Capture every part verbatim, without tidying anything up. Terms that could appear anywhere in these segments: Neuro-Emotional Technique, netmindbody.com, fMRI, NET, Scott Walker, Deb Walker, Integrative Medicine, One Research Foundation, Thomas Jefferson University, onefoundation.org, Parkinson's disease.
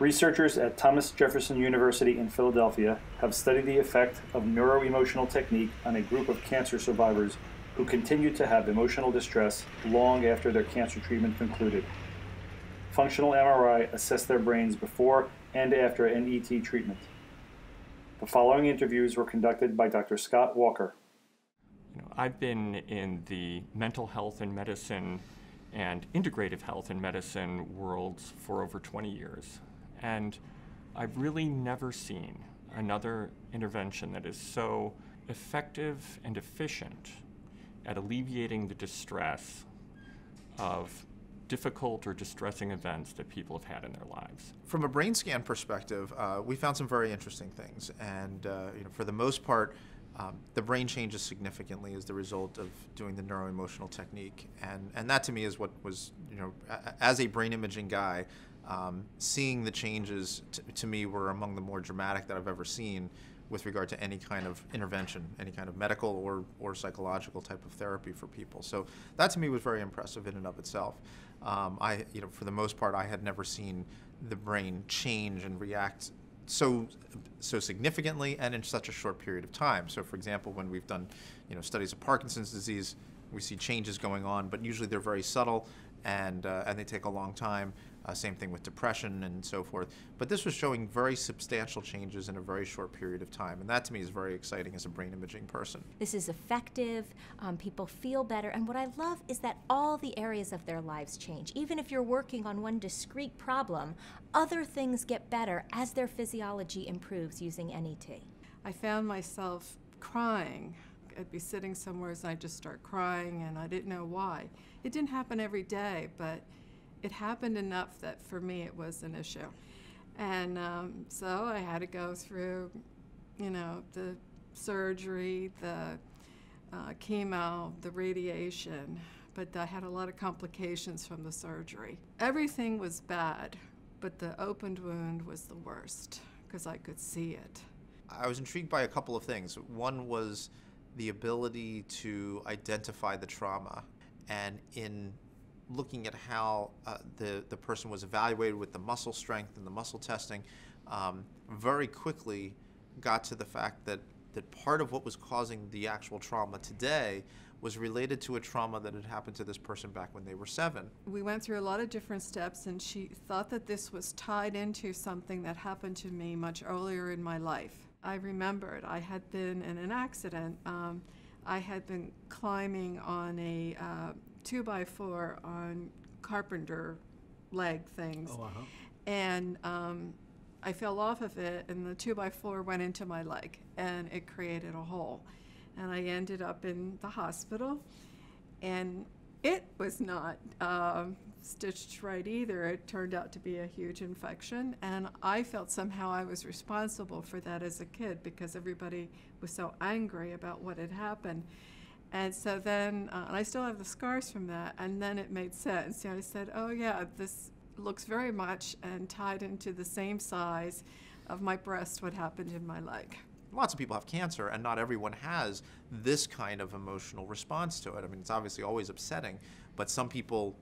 Researchers at Thomas Jefferson University in Philadelphia have studied the effect of neuro-emotional technique on a group of cancer survivors who continued to have emotional distress long after their cancer treatment concluded. Functional M R I assessed their brains before and after N E T treatment. The following interviews were conducted by Doctor Scott Walker. You know, I've been in the mental health and medicine and integrative health and medicine worlds for over twenty years. And I've really never seen another intervention that is so effective and efficient at alleviating the distress of difficult or distressing events that people have had in their lives. From a brain scan perspective, uh, we found some very interesting things. And uh, you know, for the most part, um, the brain changes significantly as the result of doing the neuro-emotional technique. And, and that to me is what was, you know, as a brain imaging guy, Um, seeing the changes t to me were among the more dramatic that I've ever seen with regard to any kind of intervention, any kind of medical or, or psychological type of therapy for people. So that to me was very impressive in and of itself. Um, I, you know, for the most part, I had never seen the brain change and react so so significantly and in such a short period of time. So for example, when we've done, you know, studies of Parkinson's disease, we see changes going on, but usually they're very subtle and, uh, and they take a long time. Uh, same thing with depression and so forth. But this was showing very substantial changes in a very short period of time. And that to me is very exciting as a brain imaging person. This is effective. Um, people feel better. And what I love is that all the areas of their lives change. Even if you're working on one discrete problem, other things get better as their physiology improves using N E T. I found myself crying. I'd be sitting somewhere and I'd just start crying and I didn't know why. It didn't happen every day, but it happened enough that for me it was an issue. And um, so I had to go through, you know, the surgery, the uh, chemo, the radiation, but I had a lot of complications from the surgery. Everything was bad, but the opened wound was the worst because I could see it. I was intrigued by a couple of things. One was the ability to identify the trauma, and in looking at how uh, the, the person was evaluated with the muscle strength and the muscle testing, um, very quickly got to the fact that, that part of what was causing the actual trauma today was related to a trauma that had happened to this person back when they were seven. We went through a lot of different steps, and she thought that this was tied into something that happened to me much earlier in my life. I remembered I had been in an accident. Um, I had been climbing on a uh, two by four on carpenter leg things. Oh, uh-huh. And um, I fell off of it and the two by four went into my leg and it created a hole. And I ended up in the hospital and it was not uh, stitched right either. It turned out to be a huge infection, and I felt somehow I was responsible for that as a kid because everybody was so angry about what had happened. And so then, uh, and I still have the scars from that, and then it made sense. You know, I said, oh yeah, this looks very much and tied into the same size of my breast what happened in my leg. Lots of people have cancer, and not everyone has this kind of emotional response to it. I mean, it's obviously always upsetting, but some people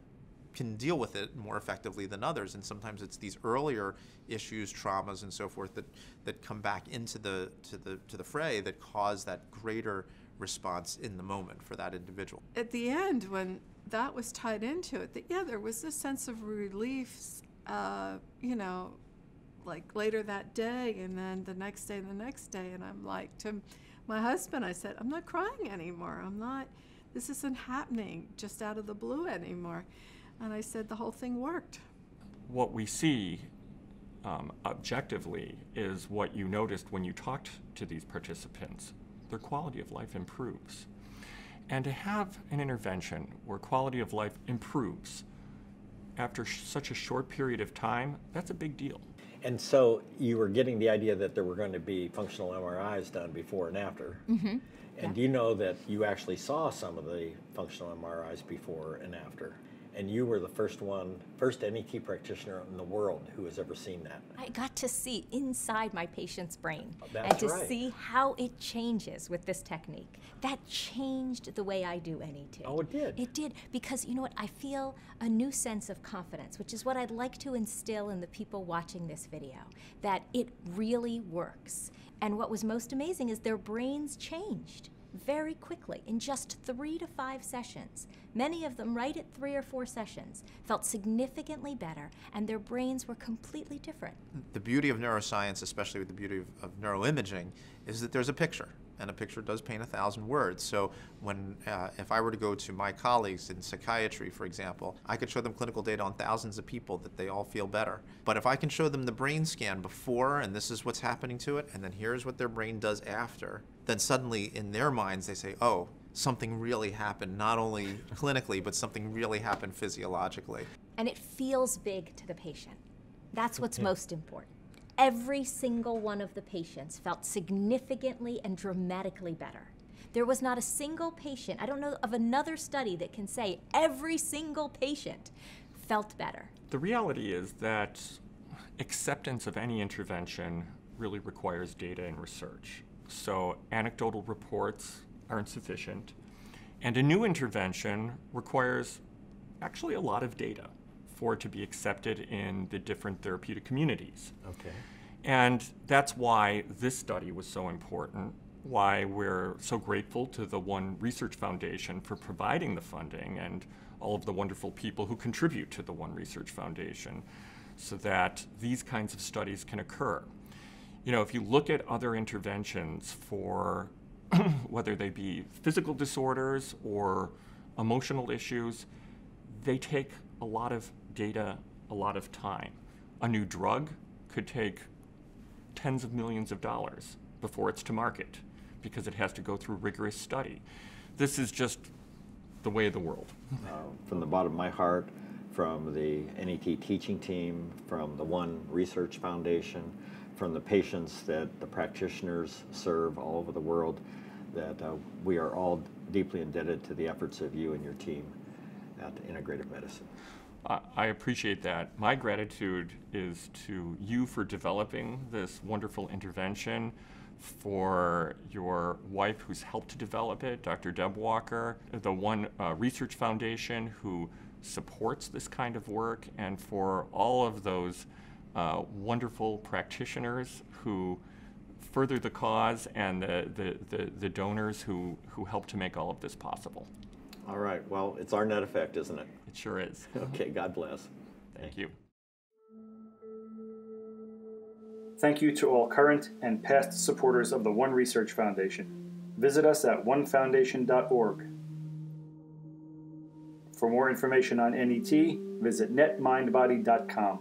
can deal with it more effectively than others, and sometimes it's these earlier issues, traumas, and so forth that, that come back into the, to the, to the fray that cause that greater response in the moment for that individual. At the end, when that was tied into it, that, yeah, there was this sense of relief, uh, you know, like later that day, and then the next day, and the next day, and I'm like, to my husband, I said, I'm not crying anymore. I'm not, this isn't happening just out of the blue anymore. And I said, the whole thing worked. What we see um, objectively is what you noticed when you talked to these participants. Their quality of life improves. And to have an intervention where quality of life improves after sh such a short period of time, that's a big deal. And so you were getting the idea that there were going to be functional M R Is done before and after. Mm-hmm. And yeah. You know that you actually saw some of the functional M R Is before and after. and you were the first one, first N E T practitioner in the world who has ever seen that. I got to see inside my patient's brain That's and to right. see how it changes with this technique. That changed the way I do N E T. Oh, it did. It did, because you know what, I feel a new sense of confidence, which is what I'd like to instill in the people watching this video, that it really works. And what was most amazing is their brains changed very quickly in just three to five sessions. Many of them right at three or four sessions felt significantly better, and their brains were completely different. The beauty of neuroscience, especially with the beauty of, of neuroimaging, is that there's a picture, and a picture does paint a thousand words. So when, uh, if I were to go to my colleagues in psychiatry, for example, I could show them clinical data on thousands of people that they all feel better. But if I can show them the brain scan before, and this is what's happening to it, and then here's what their brain does after, then suddenly in their minds they say, oh, something really happened, not only clinically, but something really happened physiologically. And it feels big to the patient. That's what's most important. Every single one of the patients felt significantly and dramatically better. There was not a single patient, I don't know of another study that can say every single patient felt better. The reality is that acceptance of any intervention really requires data and research. So anecdotal reports are insufficient, and a new intervention requires actually a lot of data for it to be accepted in the different therapeutic communities. Okay. And that's why this study was so important, why we're so grateful to the One Research Foundation for providing the funding, and all of the wonderful people who contribute to the One Research Foundation, so that these kinds of studies can occur. You know, if you look at other interventions for whether they be physical disorders or emotional issues, they take a lot of data, a lot of time. A new drug could take tens of millions of dollars before it's to market because it has to go through rigorous study. This is just the way of the world. Uh, from the bottom of my heart, from the N E T teaching team, from the One Research Foundation, from the patients that the practitioners serve all over the world, that uh, we are all deeply indebted to the efforts of you and your team at Integrative Medicine. I appreciate that. My gratitude is to you for developing this wonderful intervention, for your wife who's helped to develop it, Doctor Deb Walker, the One uh, Research Foundation who supports this kind of work, and for all of those uh, wonderful practitioners who further the cause, and the, the, the, the donors who, who help to make all of this possible. All right, well, it's our net effect, isn't it? It sure is. Okay, God bless. Thank you. Thank you to all current and past supporters of the One Research Foundation. Visit us at one foundation dot org. For more information on N E T, visit net mind body dot com.